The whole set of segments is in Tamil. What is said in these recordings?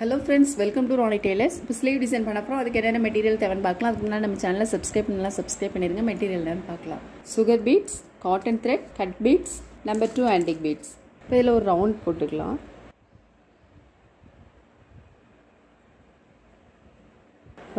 Hello friends, welcome to Rani Tailors. If sleeve design panapra adukku enna material thevan paakalam. Adukku munnadi நம்ம channel subscribe pannirunga material enna paakalam. Sugar beads, cotton thread, cut beads, number 2 antique beads. Ipo idhula or round potukalam.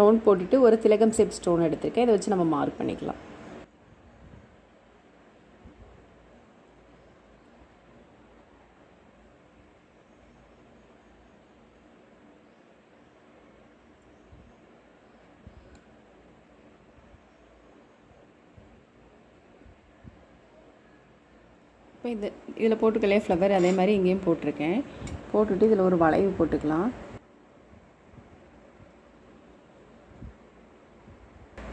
Round potittu or thilagam shape stone eduthirken. Idha vechi nama mark pannikalam. இப்போ இதில் போட்டுக்கலே ஃப்ளவர் அதே மாதிரி இங்கேயும் போட்டிருக்கேன். போட்டுட்டு இதில் ஒரு வளைவு போட்டுக்கலாம்.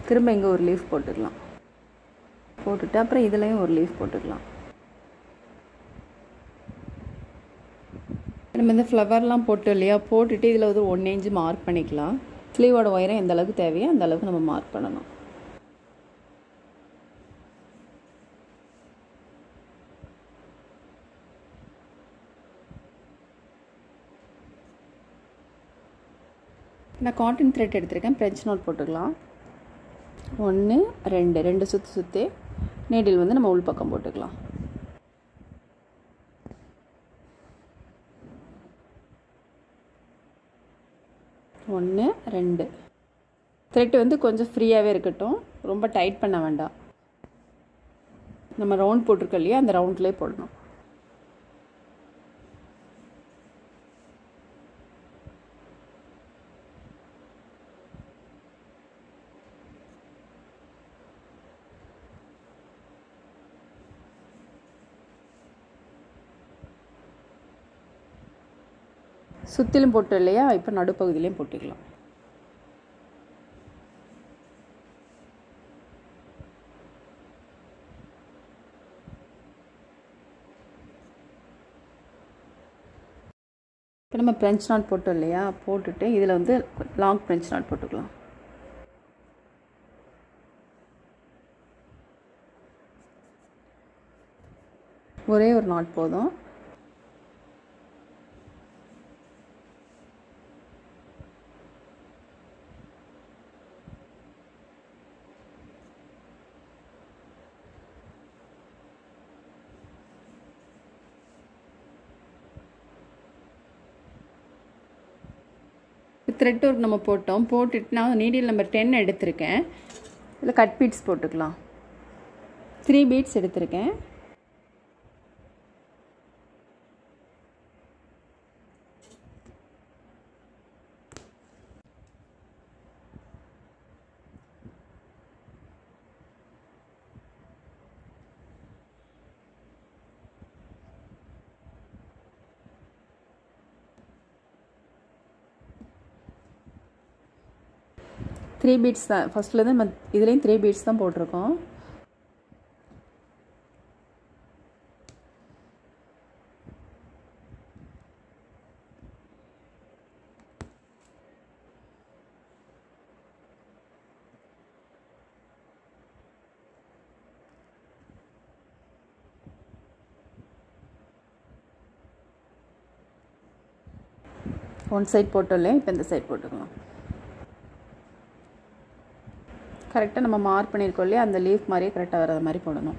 திரும்ப இங்கே ஒரு லீஃப் போட்டுக்கலாம். போட்டுட்டு அப்புறம் இதுலேயும் ஒரு லீஃப் போட்டுக்கலாம். நம்ம இந்த ஃப்ளவர்லாம் போட்டோம் இல்லையா, போட்டுட்டு இதில் ஒரு 1 inch மார்க் பண்ணிக்கலாம். ஸ்லீவோட ஒயரம் எந்த அளவுக்கு தேவையோ அந்த அளவுக்கு நம்ம மார்க் பண்ணணும். நான் காட்டன் த்ரெட் எடுத்துருக்கேன். பிரெஞ்ச் நோட் போட்டுக்கலாம். 1 2 சுற்றி சுற்றி நீடில் வந்து நம்ம உள் பக்கம் போட்டுக்கலாம். ஒன்று ரெண்டு த்ரெட் வந்து கொஞ்சம் ஃப்ரீயாகவே இருக்கட்டும், ரொம்ப டைட் பண்ண வேண்டாம். நம்ம ரவுண்ட் போட்டிருக்கோம் இல்லையா, அந்த ரவுண்ட்லேயே போடணும். சுற்றிலும் போட்டோம் இல்லையா, இப்போ நடுப்பகுதியிலையும் போட்டுக்கலாம். இப்போ நம்ம பிரெஞ்ச் நாட் போட்டோம் இல்லையா, போட்டுட்டு இதில் வந்து லாங் பிரெஞ்ச் நாட் போட்டுக்கலாம். ஒரே ஒரு நாட் போதும். த்ரெட் ஒர்க் நம்ம போட்டோம். போட்டுட்டு நான் நீடில் நம்பர் 10 எடுத்திருக்கேன். இதில் கட் பீட்ஸ் போட்டுக்கலாம். 3 பீட்ஸ் எடுத்திருக்கேன். த்ரீ பீட்ஸ் தான் ஃபஸ்ட்லேருந்து நம்ம இதுலேயும் 3 பீட்ஸ் தான் போட்டிருக்கோம். ஒன் சைட் போட்டோம் இல்லையா, இப்போ இந்த சைட் போட்டுக்கலாம். கரெக்டாக நம்ம மார்க் பண்ணியிருக்கோம் இல்லையா, அந்த லீஃப் மாதிரியே கரெக்டாக வர்ற மாதிரி போடணும்.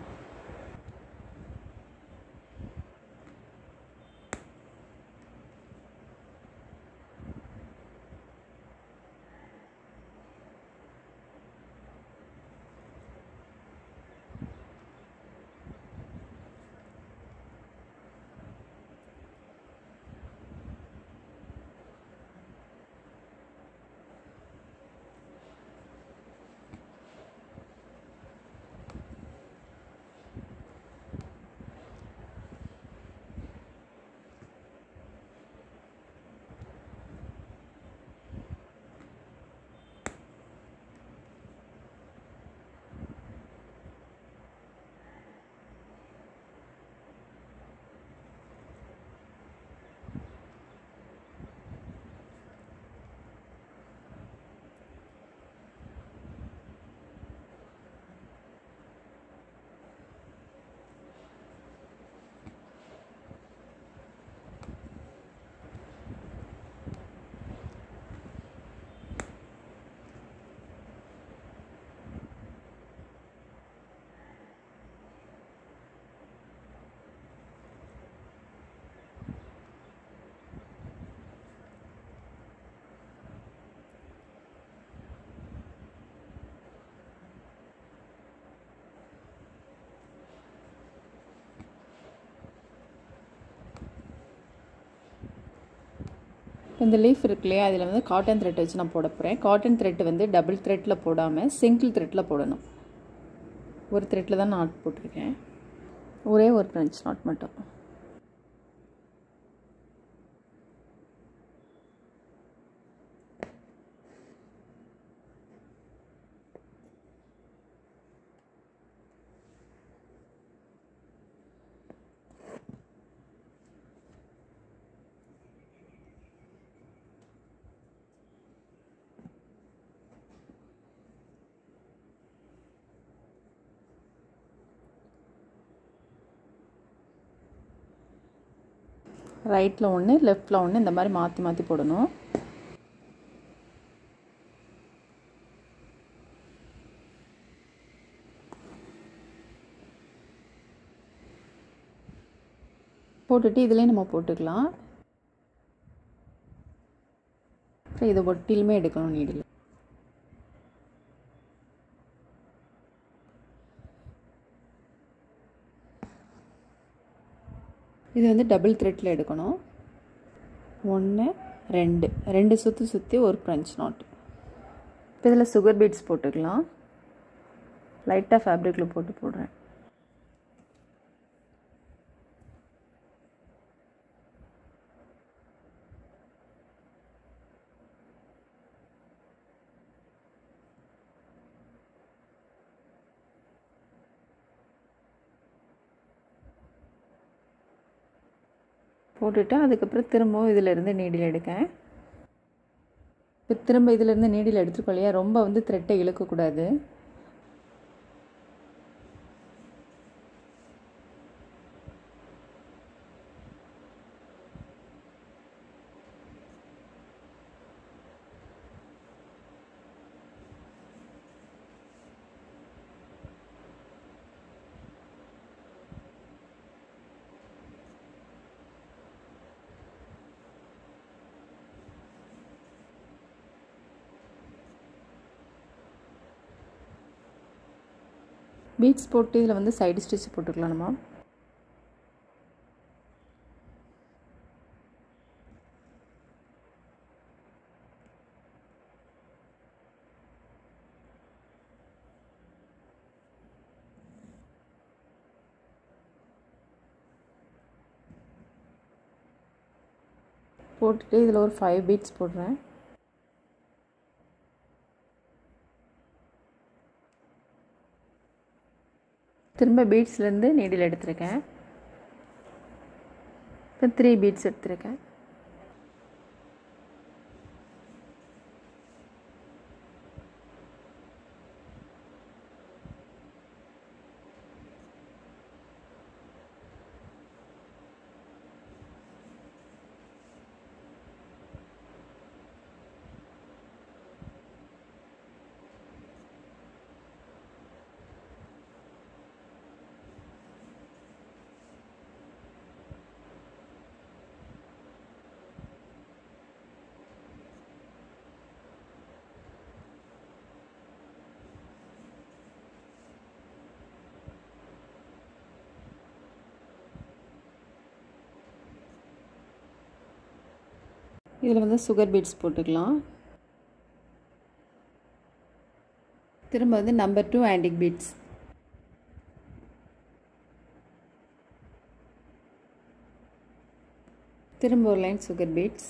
இப்போ இந்த லீஃப் இருக்கு இல்லையா, அதில் வந்து காட்டன் த்ரெட் வச்சு நான் போட போகிறேன். காட்டன் த்ரெட் வந்து டபுள் த்ரெட்டில் போடாமல் சிங்கிள் த்ரெட்டில் போடணும். ஒரு த்ரெட்டில் தான் நாட் போட்டிருக்கேன், ஒரே ஒரு பிரெஞ்ச் நாட் மட்டும். ரைட்டில் ஒன்று, லெஃப்டில் ஒன்று, இந்த மாதிரி மாற்றி மாற்றி போடணும். போட்டுட்டு இதுலேயே நம்ம போட்டுக்கலாம். அப்புறம் இதை ஒட்டிலுமே எடுக்கணும், நீடில். இது வந்து டபுள் த்ரெட்டில் எடுக்கணும். ஒன்று, ரெண்டு ரெண்டு சுற்றி சுற்றி ஒரு பிரெஞ்ச் நாட். இப்போ இதில் சுகர் பீட்ஸ் போட்டுக்கலாம். லைட்டாக ஃபேப்ரிக்கில் போட்டு போடுறேன். போட்டுவிட்டு அதுக்கப்புறம் திரும்பவும் இதிலேருந்து நீடில் எடுக்கேன். இப்போ திரும்ப இதிலேருந்து நீடில் எடுத்துருக்கோம் இல்லையா, ரொம்ப வந்து த்ரெட்டை இழுக்கக்கூடாது. பீட்ஸ் போட்டு இதில் வந்து சைடு ஸ்டிச் போட்டுக்கலாம். நம்ம போட்டுட்டு இதில் ஒரு 5 பீட்ஸ் போடுறேன். திரும்ப பீட்ஸ்லேருந்து நீடில் எடுத்திருக்கேன். இப்போ 3 பீட்ஸ் எடுத்திருக்கேன். இதில் வந்து சுகர் பீட்ஸ் போட்டுக்கலாம். திரும்ப வந்து நம்பர் 2 ஆன்டிக் பீட்ஸ். திரும்ப ஒரு லைன் சுகர் பீட்ஸ்.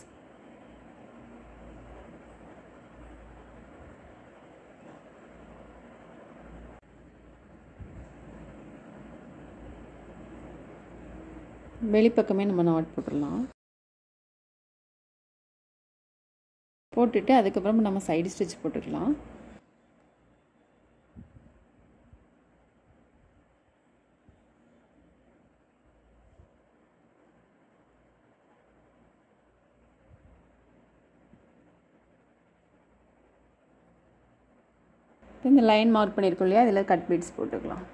வெளிப்பக்கமே நம்ம நாட் போட்டுடலாம். போட்டுட்டு அதுக்கப்புறம் நம்ம சைடு ஸ்டிச் போட்டுக்கலாம். இந்த லைன் மார்க் பண்ணியிருக்கோம் இல்லையா, அதில் கட் பீட்ஸ் போட்டுக்கலாம்.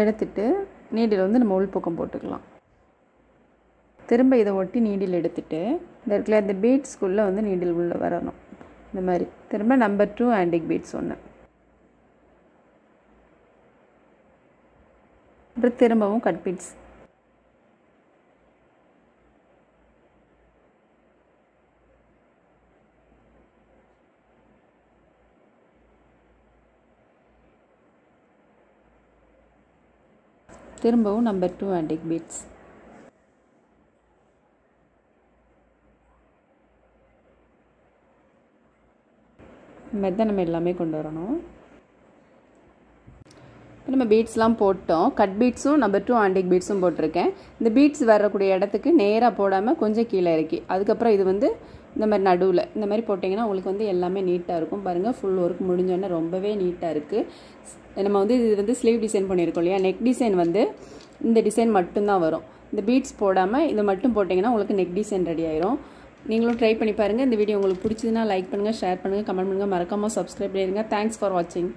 எடுத்துட்டு நீடில் வந்து நம்ம உள்பக்கம் போட்டுக்கலாம். திரும்ப இதை ஒட்டி நீடில் எடுத்துட்டு இந்த இடத்துல இந்த பீட்ஸ்குள்ளே வந்து நீடில் உள்ளே வரணும். இந்த மாதிரி திரும்ப நம்பர் 2 ஆன்டிக் பீட்ஸ் ஒன்று. அப்புறம் திரும்பவும் கட் பீட்ஸ். திரும்பவும் நம்பர் 2 ஆன்டிக் பீட்ஸ். மாதிரி தான் நம்ம எல்லாமே கொண்டு வரணும். இப்போ நம்ம பீட்ஸ்லாம் போட்டோம். கட் பீட்ஸும் நம்பர் 2 ஆண்டிக் பீட்ஸும் போட்டிருக்கேன். இந்த பீட்ஸ் வரக்கூடிய இடத்துக்கு நேராக போடாமல் கொஞ்சம் கீழே இறக்கி அதுக்கப்புறம் இது வந்து இந்த மாதிரி நடுவில் இந்த மாதிரி போட்டிங்கன்னா உங்களுக்கு வந்து எல்லாமே நீட்டாக இருக்கும். பாருங்கள் ஃபுல் ஒர்க் முடிஞ்சோடனே ரொம்பவே நீட்டாக இருக்குது. நம்ம வந்து இது வந்து ஸ்லீவ் டிசைன் பண்ணியிருக்கோம் இல்லையா, நெக் டிசைன் வந்து இந்த டிசைன் மட்டும்தான் வரும். இந்த பீட்ஸ் போடாமல் இது மட்டும் போட்டிங்கன்னா உங்களுக்கு நெக் டிசைன் ரெடி ஆயிரும். நீங்களும் ட்ரை பண்ணி பாருங்கள். இந்த வீடியோ உங்களுக்கு பிடிச்சதுன்னா லைக் பண்ணுங்கள், ஷேர் பண்ணுங்கள், கமெண்ட் பண்ணுங்கள், மறக்காமல் சப்ஸ்கிரைப் பண்ணிடுங்க. தேங்க்ஸ் ஃபார் வாட்சிங்.